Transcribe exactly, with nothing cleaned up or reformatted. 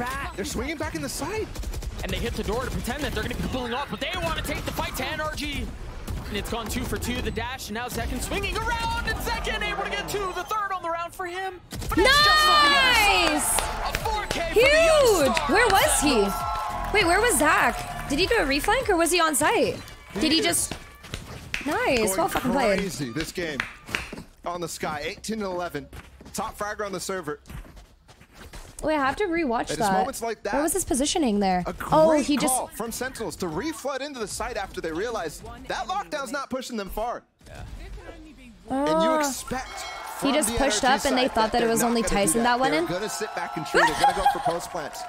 back. They're swinging back in the side. And they hit the door to pretend that they're going to be pulling off, but they want to take the fight to N R G. And it's gone two for two, the dash, and now Zekken swinging around, and Zekken able to get two, the third on the round for him. But nice! Huge! Where was he? Wait, where was Zach? Did he do a reflank, or was he on site? Did he just... Nice, well fucking played. Crazy this game on the Sky, eighteen and eleven. Top fragger on the server. Wait, I have to rewatch that. Just moments like that. What was his positioning there? A great oh, he call just from Sentinels to reflood into the site after they realized that lockdown's not pushing them far. Yeah. Uh, and you expect he just pushed up, and they thought that it was only Tyson that went in. They're gonna sit back and shoot. They're gonna go for post plants.